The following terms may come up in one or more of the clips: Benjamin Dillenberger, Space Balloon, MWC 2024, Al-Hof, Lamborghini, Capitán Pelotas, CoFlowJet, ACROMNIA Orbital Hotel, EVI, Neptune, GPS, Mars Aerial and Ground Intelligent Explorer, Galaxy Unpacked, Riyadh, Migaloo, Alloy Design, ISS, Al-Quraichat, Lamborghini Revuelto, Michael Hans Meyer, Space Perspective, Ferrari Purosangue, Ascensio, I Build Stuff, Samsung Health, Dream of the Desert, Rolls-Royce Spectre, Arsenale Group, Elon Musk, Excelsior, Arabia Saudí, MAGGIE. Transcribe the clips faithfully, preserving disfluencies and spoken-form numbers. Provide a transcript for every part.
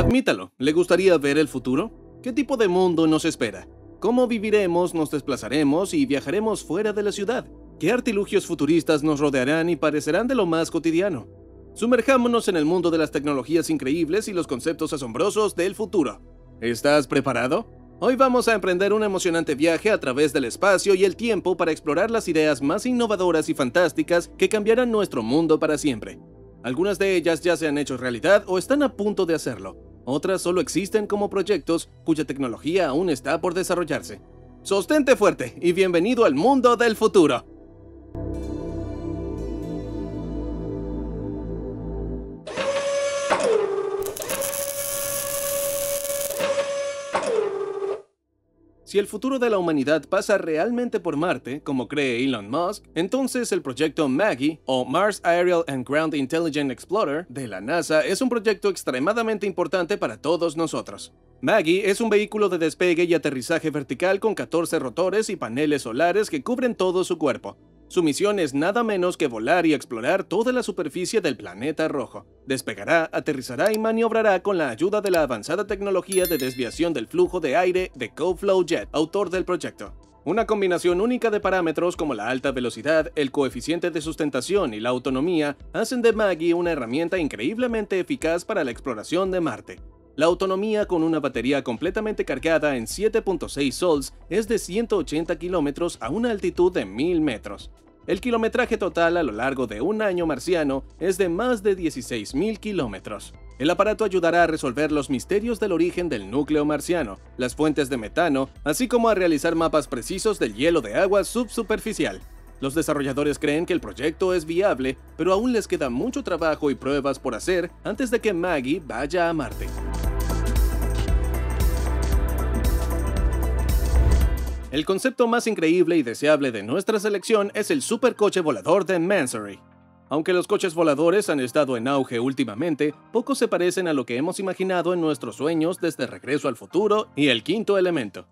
Admítalo, ¿le gustaría ver el futuro? ¿Qué tipo de mundo nos espera? ¿Cómo viviremos, nos desplazaremos y viajaremos fuera de la ciudad? ¿Qué artilugios futuristas nos rodearán y parecerán de lo más cotidiano? Sumerjámonos en el mundo de las tecnologías increíbles y los conceptos asombrosos del futuro. ¿Estás preparado? Hoy vamos a emprender un emocionante viaje a través del espacio y el tiempo para explorar las ideas más innovadoras y fantásticas que cambiarán nuestro mundo para siempre. Algunas de ellas ya se han hecho realidad o están a punto de hacerlo. Otras solo existen como proyectos cuya tecnología aún está por desarrollarse. Sostente fuerte y bienvenido al mundo del futuro. Si el futuro de la humanidad pasa realmente por Marte, como cree Elon Musk, entonces el proyecto MAGGIE, o Mars Aerial and Ground Intelligent Explorer, de la NASA es un proyecto extremadamente importante para todos nosotros. MAGGIE es un vehículo de despegue y aterrizaje vertical con catorce rotores y paneles solares que cubren todo su cuerpo. Su misión es nada menos que volar y explorar toda la superficie del planeta rojo. Despegará, aterrizará y maniobrará con la ayuda de la avanzada tecnología de desviación del flujo de aire de CoFlowJet, autor del proyecto. Una combinación única de parámetros como la alta velocidad, el coeficiente de sustentación y la autonomía hacen de MAGGIE una herramienta increíblemente eficaz para la exploración de Marte. La autonomía con una batería completamente cargada en siete punto seis soles es de ciento ochenta kilómetros a una altitud de mil metros. El kilometraje total a lo largo de un año marciano es de más de dieciséis mil kilómetros. El aparato ayudará a resolver los misterios del origen del núcleo marciano, las fuentes de metano, así como a realizar mapas precisos del hielo de agua subsuperficial. Los desarrolladores creen que el proyecto es viable, pero aún les queda mucho trabajo y pruebas por hacer antes de que MAGGIE vaya a Marte. El concepto más increíble y deseable de nuestra selección es el supercoche volador de Mansory. Aunque los coches voladores han estado en auge últimamente, pocos se parecen a lo que hemos imaginado en nuestros sueños desde Regreso al Futuro y El Quinto Elemento.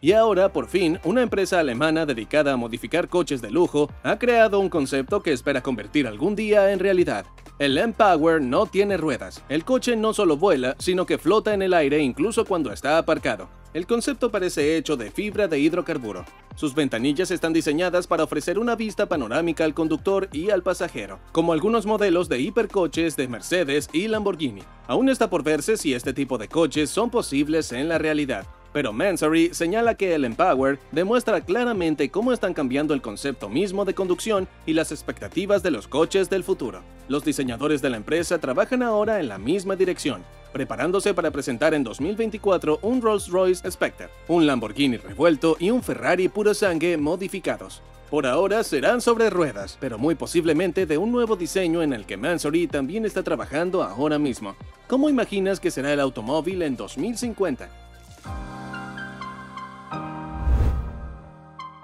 Y ahora, por fin, una empresa alemana dedicada a modificar coches de lujo ha creado un concepto que espera convertir algún día en realidad. El M-Power no tiene ruedas. El coche no solo vuela, sino que flota en el aire incluso cuando está aparcado. El concepto parece hecho de fibra de hidrocarburo. Sus ventanillas están diseñadas para ofrecer una vista panorámica al conductor y al pasajero, como algunos modelos de hipercoches de Mercedes y Lamborghini. Aún está por verse si este tipo de coches son posibles en la realidad. Pero Mansory señala que el M-Power demuestra claramente cómo están cambiando el concepto mismo de conducción y las expectativas de los coches del futuro. Los diseñadores de la empresa trabajan ahora en la misma dirección, preparándose para presentar en dos mil veinticuatro un Rolls-Royce Spectre, un Lamborghini Revuelto y un Ferrari Purosangue modificados. Por ahora serán sobre ruedas, pero muy posiblemente de un nuevo diseño en el que Mansory también está trabajando ahora mismo. ¿Cómo imaginas que será el automóvil en dos mil cincuenta?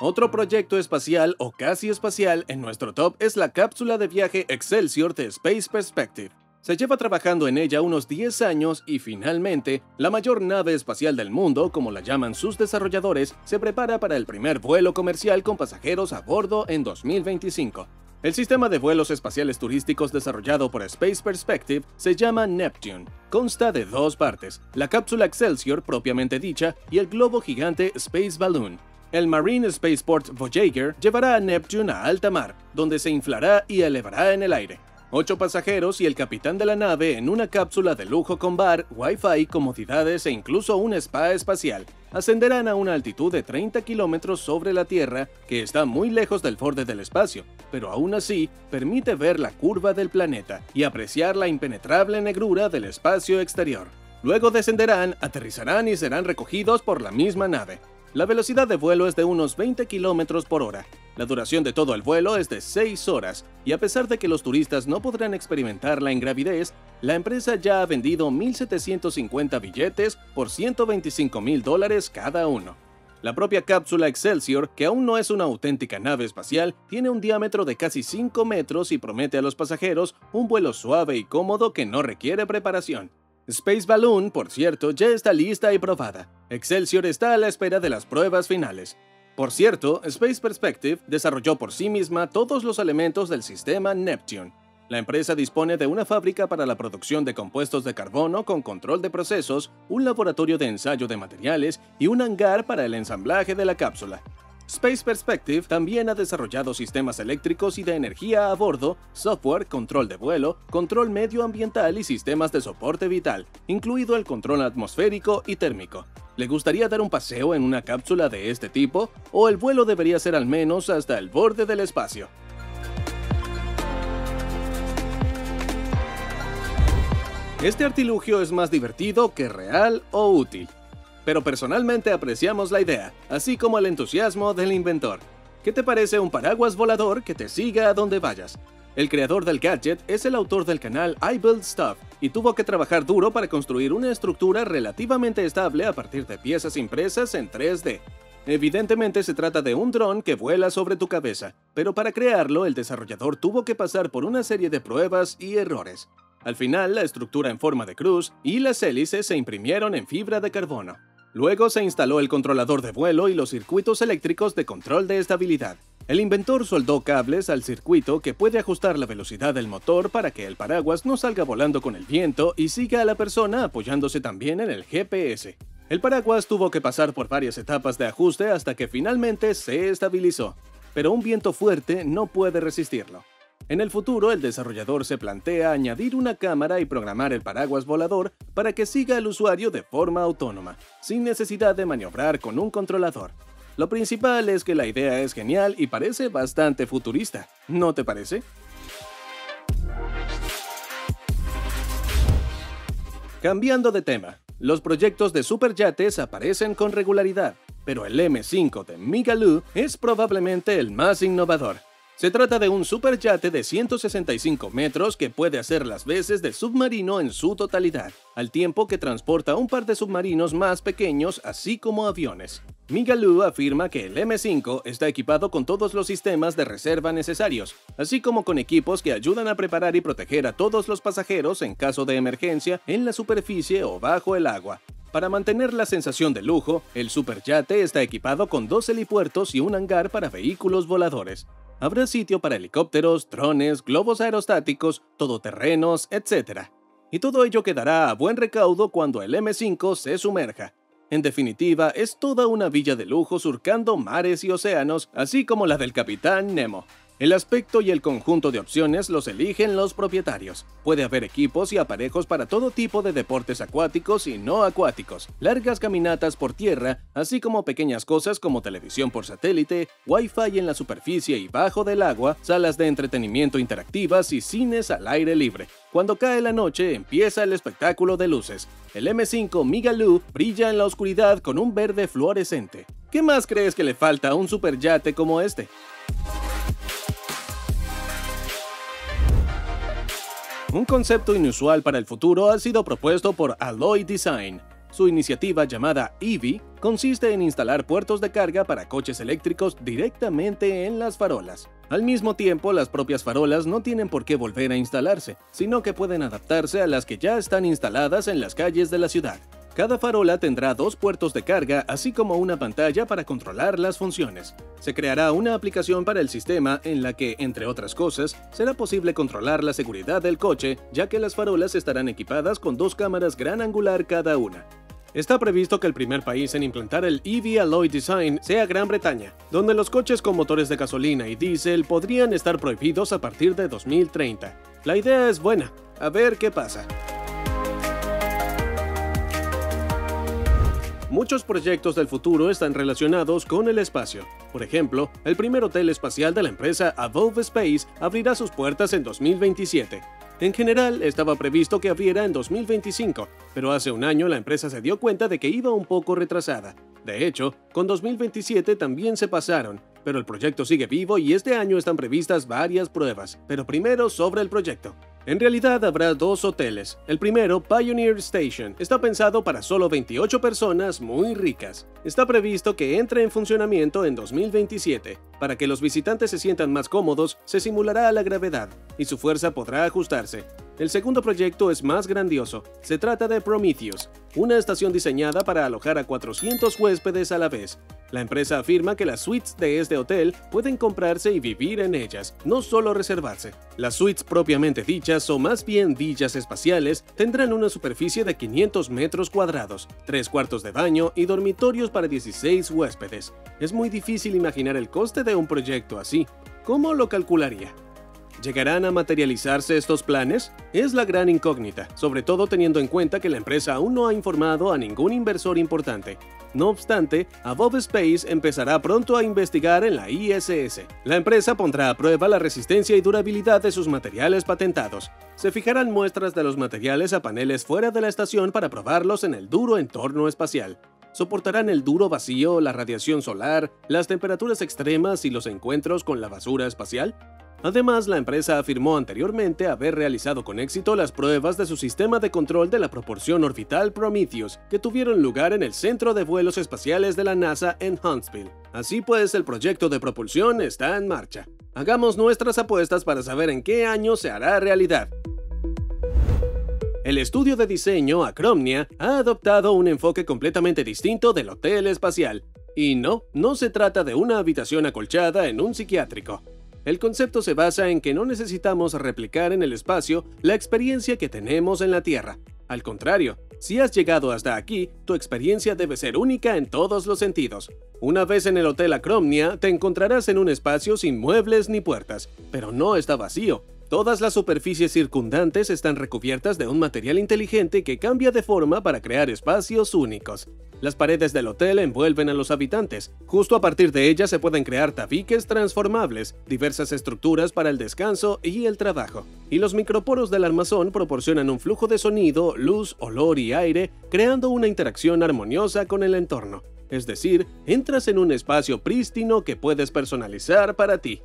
Otro proyecto espacial o casi espacial en nuestro top es la cápsula de viaje Excelsior de Space Perspective. Se lleva trabajando en ella unos diez años y finalmente, la mayor nave espacial del mundo, como la llaman sus desarrolladores, se prepara para el primer vuelo comercial con pasajeros a bordo en dos mil veinticinco. El sistema de vuelos espaciales turísticos desarrollado por Space Perspective se llama Neptune. Consta de dos partes, la cápsula Excelsior propiamente dicha y el globo gigante Space Balloon. El Marine Spaceport Voyager llevará a Neptune a alta mar, donde se inflará y elevará en el aire. Ocho pasajeros y el capitán de la nave en una cápsula de lujo con bar, wifi, comodidades e incluso un spa espacial, ascenderán a una altitud de treinta kilómetros sobre la Tierra, que está muy lejos del borde del espacio, pero aún así permite ver la curva del planeta y apreciar la impenetrable negrura del espacio exterior. Luego descenderán, aterrizarán y serán recogidos por la misma nave. La velocidad de vuelo es de unos veinte kilómetros por hora. La duración de todo el vuelo es de seis horas, y a pesar de que los turistas no podrán experimentar la ingravidez, la empresa ya ha vendido mil setecientos cincuenta billetes por ciento veinticinco mil dólares cada uno. La propia cápsula Excelsior, que aún no es una auténtica nave espacial, tiene un diámetro de casi cinco metros y promete a los pasajeros un vuelo suave y cómodo que no requiere preparación. Space Balloon, por cierto, ya está lista y probada. Excelsior está a la espera de las pruebas finales. Por cierto, Space Perspective desarrolló por sí misma todos los elementos del sistema Neptune. La empresa dispone de una fábrica para la producción de compuestos de carbono con control de procesos, un laboratorio de ensayo de materiales y un hangar para el ensamblaje de la cápsula. Space Perspective también ha desarrollado sistemas eléctricos y de energía a bordo, software, control de vuelo, control medioambiental y sistemas de soporte vital, incluido el control atmosférico y térmico. ¿Le gustaría dar un paseo en una cápsula de este tipo? ¿O el vuelo debería ser al menos hasta el borde del espacio? Este artilugio es más divertido que real o útil. Pero personalmente apreciamos la idea, así como el entusiasmo del inventor. ¿Qué te parece un paraguas volador que te siga a donde vayas? El creador del gadget es el autor del canal I Build Stuff y tuvo que trabajar duro para construir una estructura relativamente estable a partir de piezas impresas en tres D. Evidentemente se trata de un dron que vuela sobre tu cabeza, pero para crearlo el desarrollador tuvo que pasar por una serie de pruebas y errores. Al final, la estructura en forma de cruz y las hélices se imprimieron en fibra de carbono. Luego se instaló el controlador de vuelo y los circuitos eléctricos de control de estabilidad. El inventor soldó cables al circuito que puede ajustar la velocidad del motor para que el paraguas no salga volando con el viento y siga a la persona apoyándose también en el G P S. El paraguas tuvo que pasar por varias etapas de ajuste hasta que finalmente se estabilizó, pero un viento fuerte no puede resistirlo. En el futuro, el desarrollador se plantea añadir una cámara y programar el paraguas volador para que siga al usuario de forma autónoma, sin necesidad de maniobrar con un controlador. Lo principal es que la idea es genial y parece bastante futurista, ¿no te parece? Cambiando de tema, los proyectos de superyates aparecen con regularidad, pero el M cinco de Migaloo es probablemente el más innovador. Se trata de un superyate de ciento sesenta y cinco metros que puede hacer las veces de submarino en su totalidad, al tiempo que transporta un par de submarinos más pequeños así como aviones. Migaloo afirma que el M cinco está equipado con todos los sistemas de reserva necesarios, así como con equipos que ayudan a preparar y proteger a todos los pasajeros en caso de emergencia en la superficie o bajo el agua. Para mantener la sensación de lujo, el superyate está equipado con dos helipuertos y un hangar para vehículos voladores. Habrá sitio para helicópteros, drones, globos aerostáticos, todoterrenos, etcétera. Y todo ello quedará a buen recaudo cuando el M cinco se sumerja. En definitiva, es toda una villa de lujo surcando mares y océanos, así como la del Capitán Nemo. El aspecto y el conjunto de opciones los eligen los propietarios. Puede haber equipos y aparejos para todo tipo de deportes acuáticos y no acuáticos, largas caminatas por tierra, así como pequeñas cosas como televisión por satélite, wifi en la superficie y bajo del agua, salas de entretenimiento interactivas y cines al aire libre. Cuando cae la noche, empieza el espectáculo de luces. El M cinco Migaloo brilla en la oscuridad con un verde fluorescente. ¿Qué más crees que le falta a un superyate como este? Un concepto inusual para el futuro ha sido propuesto por Alloy Design. Su iniciativa llamada E V I consiste en instalar puertos de carga para coches eléctricos directamente en las farolas. Al mismo tiempo, las propias farolas no tienen por qué volver a instalarse, sino que pueden adaptarse a las que ya están instaladas en las calles de la ciudad. Cada farola tendrá dos puertos de carga, así como una pantalla para controlar las funciones. Se creará una aplicación para el sistema en la que, entre otras cosas, será posible controlar la seguridad del coche, ya que las farolas estarán equipadas con dos cámaras gran angular cada una. Está previsto que el primer país en implantar el E V Alloy Design sea Gran Bretaña, donde los coches con motores de gasolina y diésel podrían estar prohibidos a partir de dos mil treinta. La idea es buena, a ver qué pasa. Muchos proyectos del futuro están relacionados con el espacio. Por ejemplo, el primer hotel espacial de la empresa Above Space abrirá sus puertas en dos mil veintisiete. En general, estaba previsto que abriera en dos mil veinticinco, pero hace un año la empresa se dio cuenta de que iba un poco retrasada. De hecho, con dos mil veintisiete también se pasaron, pero el proyecto sigue vivo y este año están previstas varias pruebas. Pero primero sobre el proyecto. En realidad habrá dos hoteles. El primero, Pioneer Station, está pensado para solo veintiocho personas muy ricas. Está previsto que entre en funcionamiento en dos mil veintisiete. Para que los visitantes se sientan más cómodos, se simulará la gravedad y su fuerza podrá ajustarse. El segundo proyecto es más grandioso. Se trata de Prometheus, una estación diseñada para alojar a cuatrocientos huéspedes a la vez. La empresa afirma que las suites de este hotel pueden comprarse y vivir en ellas, no solo reservarse. Las suites propiamente dichas, o más bien villas espaciales, tendrán una superficie de quinientos metros cuadrados, tres cuartos de baño y dormitorios para dieciséis huéspedes. Es muy difícil imaginar el coste de un proyecto así. ¿Cómo lo calcularía? ¿Llegarán a materializarse estos planes? Es la gran incógnita, sobre todo teniendo en cuenta que la empresa aún no ha informado a ningún inversor importante. No obstante, Above Space empezará pronto a investigar en la I S S. La empresa pondrá a prueba la resistencia y durabilidad de sus materiales patentados. Se fijarán muestras de los materiales a paneles fuera de la estación para probarlos en el duro entorno espacial. Soportarán el duro vacío, la radiación solar, las temperaturas extremas y los encuentros con la basura espacial. Además, la empresa afirmó anteriormente haber realizado con éxito las pruebas de su sistema de control de la propulsión orbital Prometheus, que tuvieron lugar en el Centro de Vuelos Espaciales de la NASA en Huntsville. Así pues, el proyecto de propulsión está en marcha. Hagamos nuestras apuestas para saber en qué año se hará realidad. El estudio de diseño ACROMNIA ha adoptado un enfoque completamente distinto del hotel espacial. Y no, no se trata de una habitación acolchada en un psiquiátrico. El concepto se basa en que no necesitamos replicar en el espacio la experiencia que tenemos en la Tierra. Al contrario, si has llegado hasta aquí, tu experiencia debe ser única en todos los sentidos. Una vez en el Hotel ACROMNIA, te encontrarás en un espacio sin muebles ni puertas, pero no está vacío. Todas las superficies circundantes están recubiertas de un material inteligente que cambia de forma para crear espacios únicos. Las paredes del hotel envuelven a los habitantes. Justo a partir de ellas se pueden crear tabiques transformables, diversas estructuras para el descanso y el trabajo. Y los microporos del armazón proporcionan un flujo de sonido, luz, olor y aire, creando una interacción armoniosa con el entorno. Es decir, entras en un espacio prístino que puedes personalizar para ti.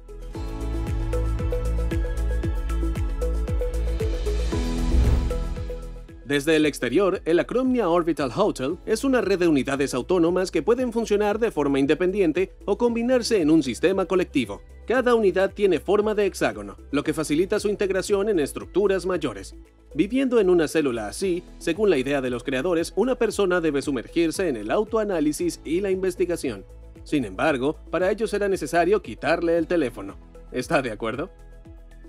Desde el exterior, el ACROMNIA Orbital Hotel es una red de unidades autónomas que pueden funcionar de forma independiente o combinarse en un sistema colectivo. Cada unidad tiene forma de hexágono, lo que facilita su integración en estructuras mayores. Viviendo en una célula así, según la idea de los creadores, una persona debe sumergirse en el autoanálisis y la investigación. Sin embargo, para ello será necesario quitarle el teléfono. ¿Está de acuerdo?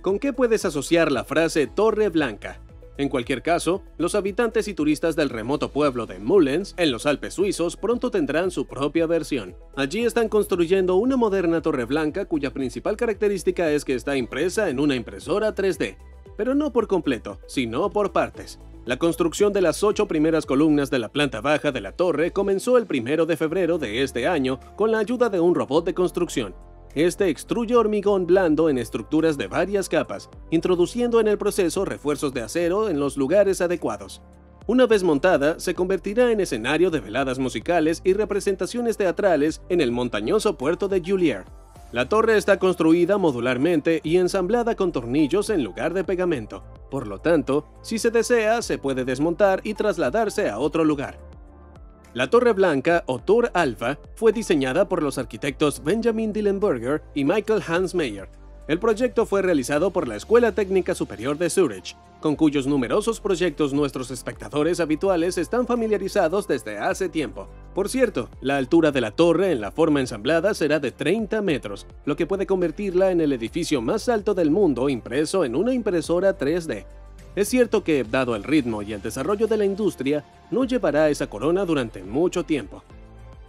¿Con qué puedes asociar la frase Torre Blanca? En cualquier caso, los habitantes y turistas del remoto pueblo de Mullens, en los Alpes suizos, pronto tendrán su propia versión. Allí están construyendo una moderna torre blanca cuya principal característica es que está impresa en una impresora tres D, pero no por completo, sino por partes. La construcción de las ocho primeras columnas de la planta baja de la torre comenzó el primero de febrero de este año con la ayuda de un robot de construcción. Este extruye hormigón blando en estructuras de varias capas, introduciendo en el proceso refuerzos de acero en los lugares adecuados. Una vez montada, se convertirá en escenario de veladas musicales y representaciones teatrales en el montañoso puerto de Julier. La torre está construida modularmente y ensamblada con tornillos en lugar de pegamento. Por lo tanto, si se desea, se puede desmontar y trasladarse a otro lugar. La Torre Blanca, o Tor Alpha, fue diseñada por los arquitectos Benjamin Dillenberger y Michael Hans Meyer. El proyecto fue realizado por la Escuela Técnica Superior de Zurich, con cuyos numerosos proyectos nuestros espectadores habituales están familiarizados desde hace tiempo. Por cierto, la altura de la torre en la forma ensamblada será de treinta metros, lo que puede convertirla en el edificio más alto del mundo impreso en una impresora tres D. Es cierto que, dado el ritmo y el desarrollo de la industria, no llevará esa corona durante mucho tiempo.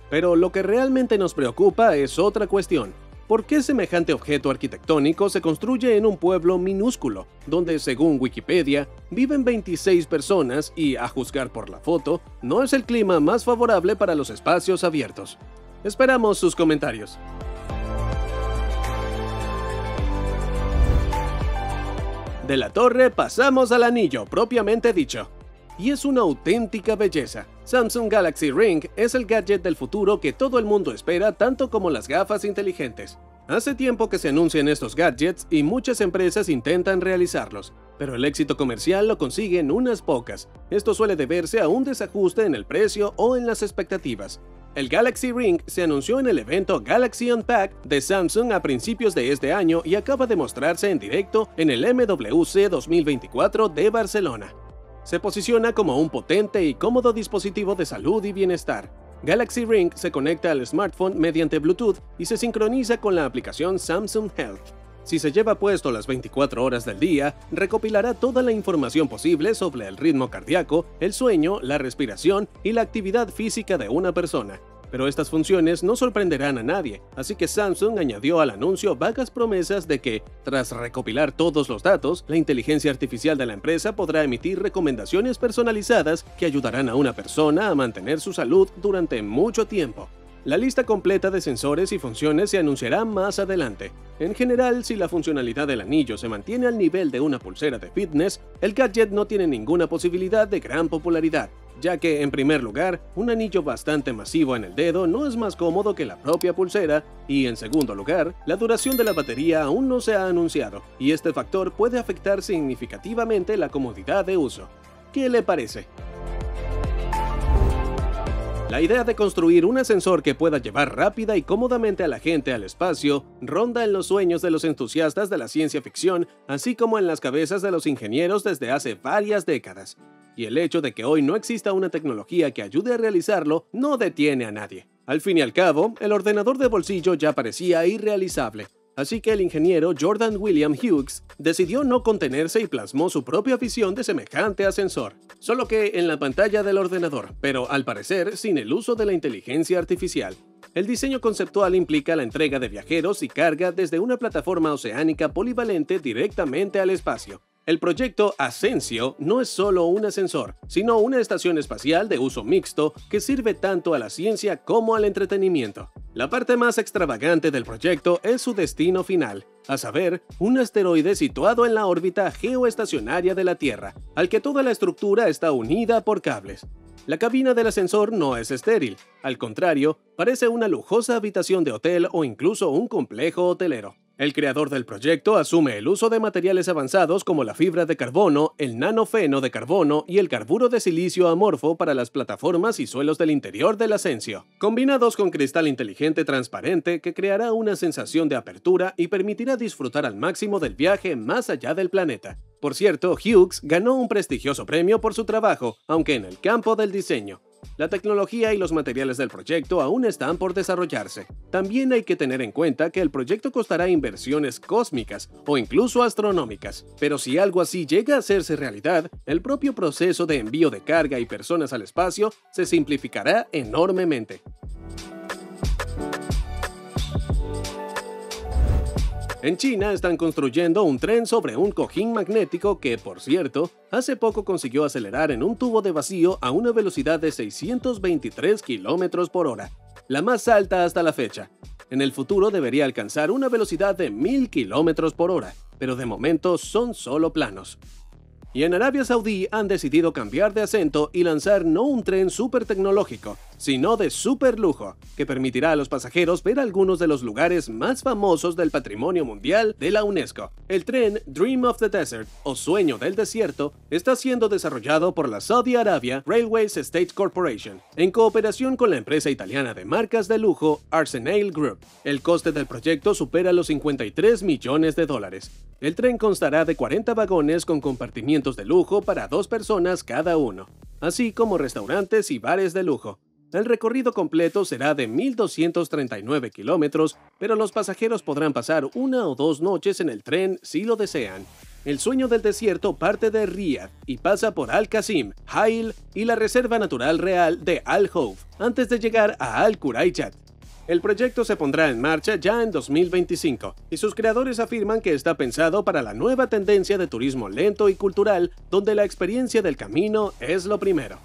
Pero lo que realmente nos preocupa es otra cuestión. ¿Por qué semejante objeto arquitectónico se construye en un pueblo minúsculo, donde, según Wikipedia, viven veintiséis personas y, a juzgar por la foto, no es el clima más favorable para los espacios abiertos? Esperamos sus comentarios. De la torre pasamos al anillo, propiamente dicho. Y es una auténtica belleza. Samsung Galaxy Ring es el gadget del futuro que todo el mundo espera, tanto como las gafas inteligentes. Hace tiempo que se anuncian estos gadgets y muchas empresas intentan realizarlos, pero el éxito comercial lo consiguen unas pocas. Esto suele deberse a un desajuste en el precio o en las expectativas. El Galaxy Ring se anunció en el evento Galaxy Unpacked de Samsung a principios de este año y acaba de mostrarse en directo en el M W C dos mil veinticuatro de Barcelona. Se posiciona como un potente y cómodo dispositivo de salud y bienestar. Galaxy Ring se conecta al smartphone mediante Bluetooth y se sincroniza con la aplicación Samsung Health. Si se lleva puesto las veinticuatro horas del día, recopilará toda la información posible sobre el ritmo cardíaco, el sueño, la respiración y la actividad física de una persona. Pero estas funciones no sorprenderán a nadie, así que Samsung añadió al anuncio vagas promesas de que, tras recopilar todos los datos, la inteligencia artificial de la empresa podrá emitir recomendaciones personalizadas que ayudarán a una persona a mantener su salud durante mucho tiempo. La lista completa de sensores y funciones se anunciará más adelante. En general, si la funcionalidad del anillo se mantiene al nivel de una pulsera de fitness, el gadget no tiene ninguna posibilidad de gran popularidad, ya que, en primer lugar, un anillo bastante masivo en el dedo no es más cómodo que la propia pulsera y, en segundo lugar, la duración de la batería aún no se ha anunciado y este factor puede afectar significativamente la comodidad de uso. ¿Qué le parece? La idea de construir un ascensor que pueda llevar rápida y cómodamente a la gente al espacio ronda en los sueños de los entusiastas de la ciencia ficción, así como en las cabezas de los ingenieros desde hace varias décadas. Y el hecho de que hoy no exista una tecnología que ayude a realizarlo no detiene a nadie. Al fin y al cabo, el ordenador de bolsillo ya parecía irrealizable. Así que el ingeniero Jordan William Hughes decidió no contenerse y plasmó su propia visión de semejante ascensor, solo que en la pantalla del ordenador, pero al parecer sin el uso de la inteligencia artificial. El diseño conceptual implica la entrega de viajeros y carga desde una plataforma oceánica polivalente directamente al espacio. El proyecto Ascensio no es solo un ascensor, sino una estación espacial de uso mixto que sirve tanto a la ciencia como al entretenimiento. La parte más extravagante del proyecto es su destino final, a saber, un asteroide situado en la órbita geoestacionaria de la Tierra, al que toda la estructura está unida por cables. La cabina del ascensor no es estéril, al contrario, parece una lujosa habitación de hotel o incluso un complejo hotelero. El creador del proyecto asume el uso de materiales avanzados como la fibra de carbono, el nanofeno de carbono y el carburo de silicio amorfo para las plataformas y suelos del interior del Ascensio, combinados con cristal inteligente transparente que creará una sensación de apertura y permitirá disfrutar al máximo del viaje más allá del planeta. Por cierto, Hughes ganó un prestigioso premio por su trabajo, aunque en el campo del diseño. La tecnología y los materiales del proyecto aún están por desarrollarse. También hay que tener en cuenta que el proyecto costará inversiones cósmicas o incluso astronómicas, pero si algo así llega a hacerse realidad, el propio proceso de envío de carga y personas al espacio se simplificará enormemente. En China están construyendo un tren sobre un cojín magnético que, por cierto, hace poco consiguió acelerar en un tubo de vacío a una velocidad de seiscientos veintitrés kilómetros por hora, la más alta hasta la fecha. En el futuro debería alcanzar una velocidad de mil kilómetros por hora, pero de momento son solo planos. Y en Arabia Saudí han decidido cambiar de acento y lanzar no un tren súper tecnológico, sino de super lujo, que permitirá a los pasajeros ver algunos de los lugares más famosos del patrimonio mundial de la UNESCO. El tren Dream of the Desert, o Sueño del Desierto, está siendo desarrollado por la Saudi Arabia Railways State Corporation, en cooperación con la empresa italiana de marcas de lujo Arsenale Group. El coste del proyecto supera los cincuenta y tres millones de dólares. El tren constará de cuarenta vagones con compartimientos de lujo para dos personas cada uno, así como restaurantes y bares de lujo. El recorrido completo será de mil doscientos treinta y nueve kilómetros, pero los pasajeros podrán pasar una o dos noches en el tren si lo desean. El Sueño del Desierto parte de Riyadh y pasa por Al-Qasim, Hail y la Reserva Natural Real de Al-Hof, antes de llegar a Al-Quraichat. El proyecto se pondrá en marcha ya en dos mil veinticinco, y sus creadores afirman que está pensado para la nueva tendencia de turismo lento y cultural, donde la experiencia del camino es lo primero.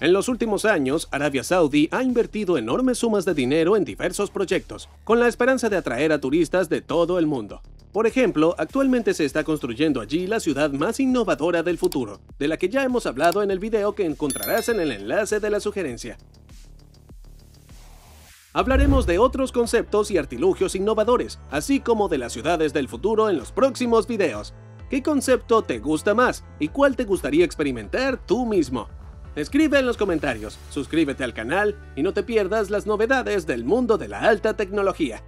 En los últimos años, Arabia Saudí ha invertido enormes sumas de dinero en diversos proyectos, con la esperanza de atraer a turistas de todo el mundo. Por ejemplo, actualmente se está construyendo allí la ciudad más innovadora del futuro, de la que ya hemos hablado en el video que encontrarás en el enlace de la sugerencia. Hablaremos de otros conceptos y artilugios innovadores, así como de las ciudades del futuro en los próximos videos. ¿Qué concepto te gusta más y cuál te gustaría experimentar tú mismo? Escribe en los comentarios, suscríbete al canal y no te pierdas las novedades del mundo de la alta tecnología.